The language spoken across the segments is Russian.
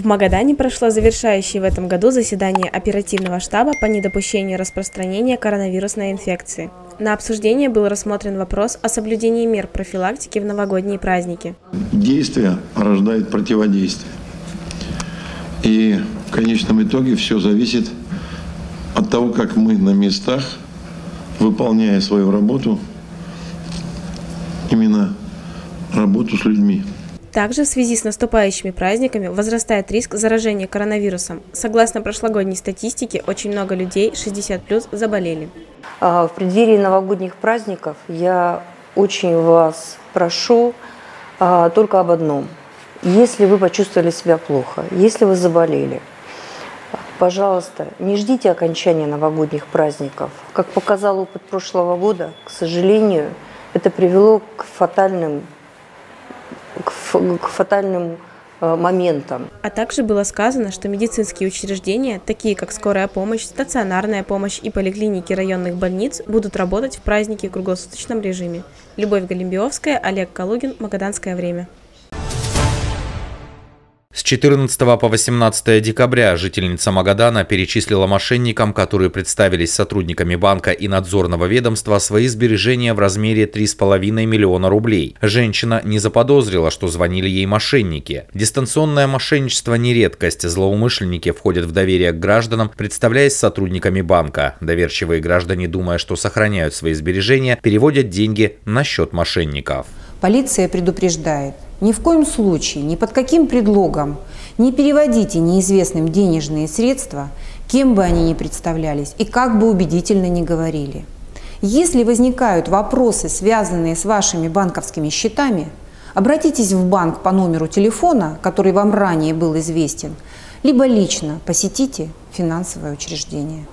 В Магадане прошло завершающее в этом году заседание оперативного штаба по недопущению распространения коронавирусной инфекции. На обсуждение был рассмотрен вопрос о соблюдении мер профилактики в новогодние праздники. Действие рождает противодействие. И в конечном итоге все зависит от того, как мы на местах, выполняя свою работу, именно работу с людьми. Также в связи с наступающими праздниками возрастает риск заражения коронавирусом. Согласно прошлогодней статистике, очень много людей 60+ заболели. В преддверии новогодних праздников я очень вас прошу только об одном. Если вы почувствовали себя плохо, если вы заболели, пожалуйста, не ждите окончания новогодних праздников. Как показал опыт прошлого года, к сожалению, это привело к фатальным моментам. А также было сказано, что медицинские учреждения, такие как скорая помощь, стационарная помощь и поликлиники районных больниц, будут работать в праздники в круглосуточном режиме. Любовь Галимбиовская, Олег Калугин, Магаданское время. С 14 по 18 декабря жительница Магадана перечислила мошенникам, которые представились сотрудниками банка и надзорного ведомства, свои сбережения в размере 3,5 миллиона рублей. Женщина не заподозрила, что звонили ей мошенники. Дистанционное мошенничество не редкость. Злоумышленники входят в доверие к гражданам, представляясь сотрудниками банка. Доверчивые граждане, думая, что сохраняют свои сбережения, переводят деньги на счет мошенников. Полиция предупреждает. Ни в коем случае, ни под каким предлогом не переводите неизвестным денежные средства, кем бы они ни представлялись и как бы убедительно ни говорили. Если возникают вопросы, связанные с вашими банковскими счетами, обратитесь в банк по номеру телефона, который вам ранее был известен, либо лично посетите финансовое учреждение.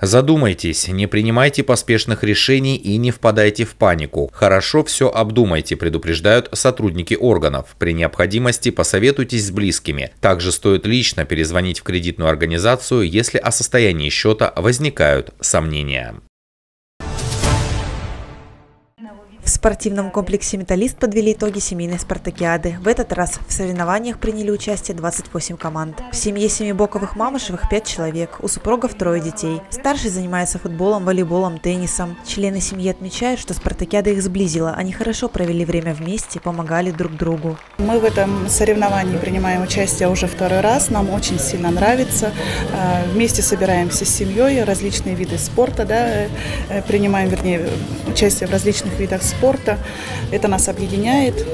Задумайтесь, не принимайте поспешных решений и не впадайте в панику. Хорошо все обдумайте, предупреждают сотрудники органов. При необходимости посоветуйтесь с близкими. Также стоит лично перезвонить в кредитную организацию, если о состоянии счета возникают сомнения. В спортивном комплексе «Металлист» подвели итоги семейной спартакиады. В этот раз в соревнованиях приняли участие 28 команд. В семье Семибоковых Мамышевых 5 человек, у супругов 3 детей. Старший занимается футболом, волейболом, теннисом. Члены семьи отмечают, что спартакиада их сблизила. Они хорошо провели время вместе, помогали друг другу. Мы в этом соревновании принимаем участие уже второй раз. Нам очень сильно нравится. Вместе собираемся с семьей, различные виды спорта, да, принимаем, вернее, участие в различных видах спорта. Это нас объединяет.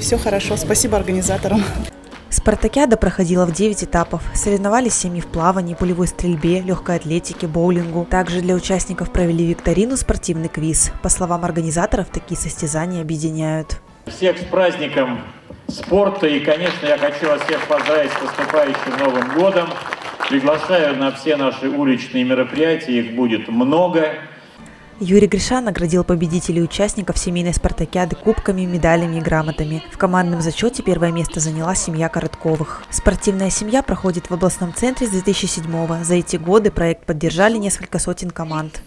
Все хорошо. Спасибо организаторам. Спартакиада проходила в 9 этапов. Соревновались семьи в плавании, пулевой стрельбе, легкой атлетике, боулингу. Также для участников провели викторину, спортивный квиз. По словам организаторов, такие состязания объединяют. Всех с праздником спорта. И, конечно, я хочу вас всех поздравить с наступающим Новым годом. Приглашаю на все наши уличные мероприятия. Их будет много. Юрий Гриша наградил победителей и участников семейной спартакиады кубками, медалями и грамотами. В командном зачете первое место заняла семья Коротковых. Спортивная семья проходит в областном центре с 2007-го. За эти годы проект поддержали несколько сотен команд.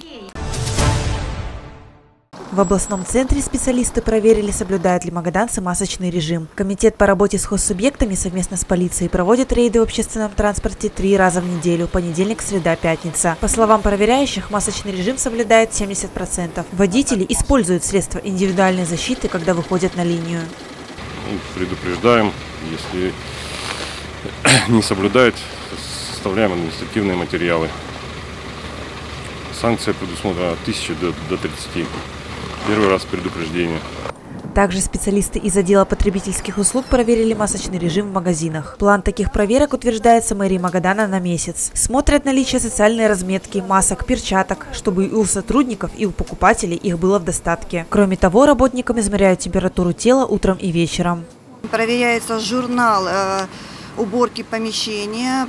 В областном центре специалисты проверили, соблюдают ли магаданцы масочный режим. Комитет по работе с хоссубъектами совместно с полицией проводит рейды в общественном транспорте 3 раза в неделю – понедельник, среда, пятница. По словам проверяющих, масочный режим соблюдает 70%. Водители используют средства индивидуальной защиты, когда выходят на линию. Предупреждаем, если не соблюдает, составляем административные материалы. Санкция предусмотрена от 1000 до 30. Первый раз предупреждение. Также специалисты из отдела потребительских услуг проверили масочный режим в магазинах. План таких проверок утверждается мэрией Магадана на месяц. Смотрят наличие социальной разметки, масок, перчаток, чтобы и у сотрудников, и у покупателей их было в достатке. Кроме того, работникам измеряют температуру тела утром и вечером. Проверяется журнал уборки помещения.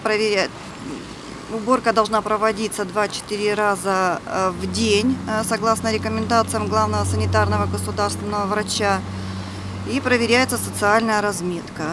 Уборка должна проводиться 2-4 раза в день, согласно рекомендациям главного санитарного государственного врача. И проверяется социальная разметка.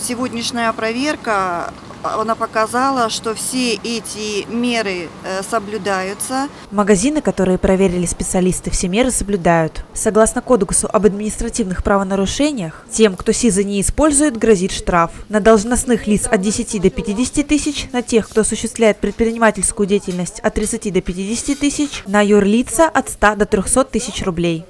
сегодняшняя проверка, она показала, что все эти меры соблюдаются. Магазины, которые проверили специалисты, все меры соблюдают. Согласно Кодексу об административных правонарушениях, тем, кто СИЗы не использует, грозит штраф. На должностных лиц от 10 до 50 тысяч, на тех, кто осуществляет предпринимательскую деятельность, от 30 до 50 тысяч, на юрлица от 100 до 300 тысяч рублей.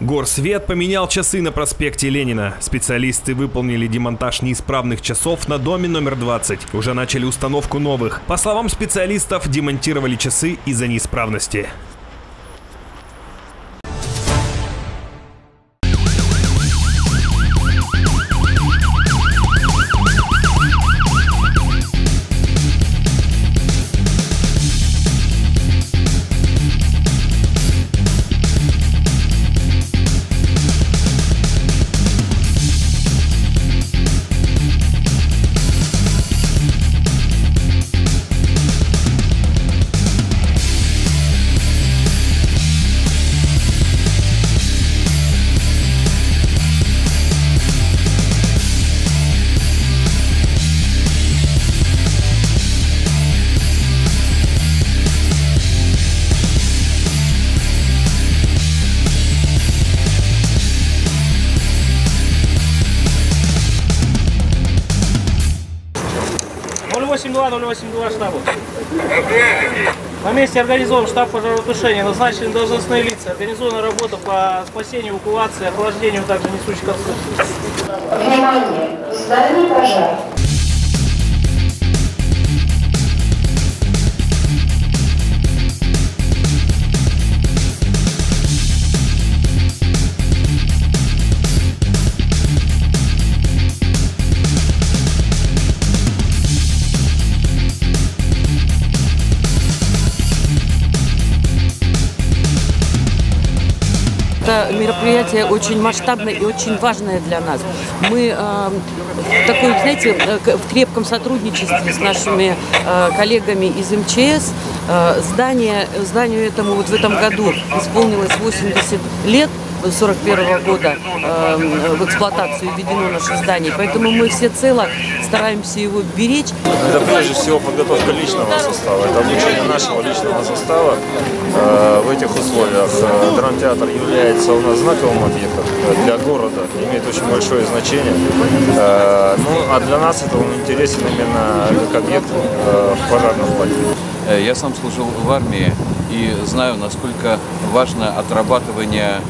Горсвет поменял часы на проспекте Ленина. Специалисты выполнили демонтаж неисправных часов на доме номер 20. Уже начали установку новых. По словам специалистов, демонтировали часы из-за неисправности. На месте организован штаб пожаротушения, назначены должностные лица, организована работа по спасению, эвакуации, охлаждению также несущих конструкций. Внимание! Сдали пожар! Это мероприятие очень масштабное и очень важное для нас. Мы такой, знаете, в крепком сотрудничестве с нашими коллегами из МЧС. Зданию этому вот в этом году исполнилось 80 лет. 1941 года в эксплуатацию введено наше здание, поэтому мы всецело стараемся его беречь. Это прежде всего подготовка личного состава, это обучение нашего личного состава в этих условиях. Драмтеатр является у нас знаковым объектом для города, имеет очень большое значение. Ну, а для нас это он интересен именно как объект в пожарном плане. Я сам служил в армии и знаю, насколько важно отрабатывание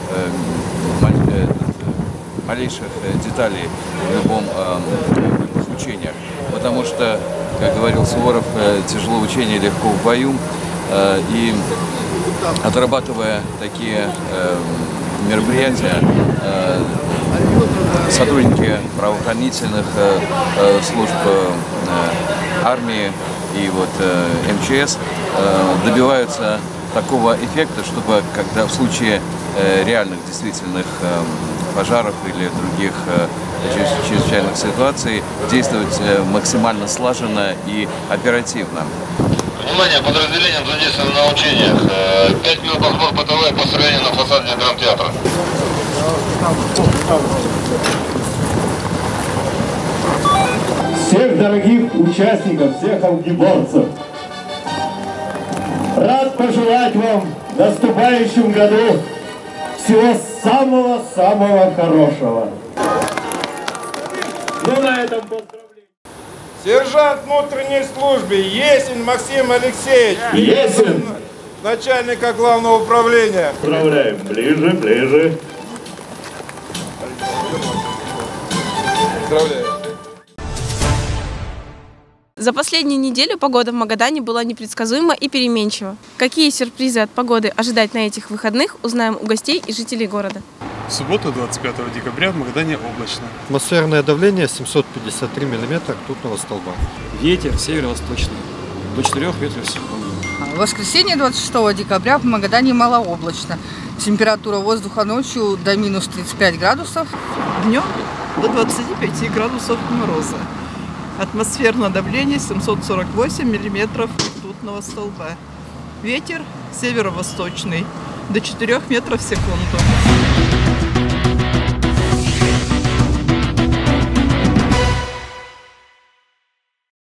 малейших деталей в любом учении. Потому что, как говорил Суворов, тяжело в учении, легко в бою. И отрабатывая такие мероприятия, сотрудники правоохранительных служб армии и вот МЧС добиваются такого эффекта, чтобы когда в случае реальных действительных пожаров или других чрезвычайных ситуаций действовать максимально слаженно и оперативно. Внимание, подразделением задействовано на учениях. 5 минут разбор бытовой по сравнению на фасаде Драмтеатра. Всех дорогих участников, всех огнеборцев рад пожелать вам в наступающем году всего самого-самого хорошего. Ну, на этом поздравляю. Сержант внутренней службы Есень Максим Алексеевич. Есень. Начальника главного управления. Поздравляем. Ближе, ближе. Поздравляю. За последнюю неделю погода в Магадане была непредсказуема и переменчива. Какие сюрпризы от погоды ожидать на этих выходных, узнаем у гостей и жителей города. В субботу, 25 декабря, в Магадане облачно. Атмосферное давление 753 мм ртутного столба. Ветер северо-восточный, до 4 ветров в секунду. В воскресенье, 26 декабря, в Магадане малооблачно. Температура воздуха ночью до минус 35 градусов. Днем до 25 градусов мороза. Атмосферное давление 748 миллиметров ртутного столба. Ветер северо-восточный до 4 метров в секунду.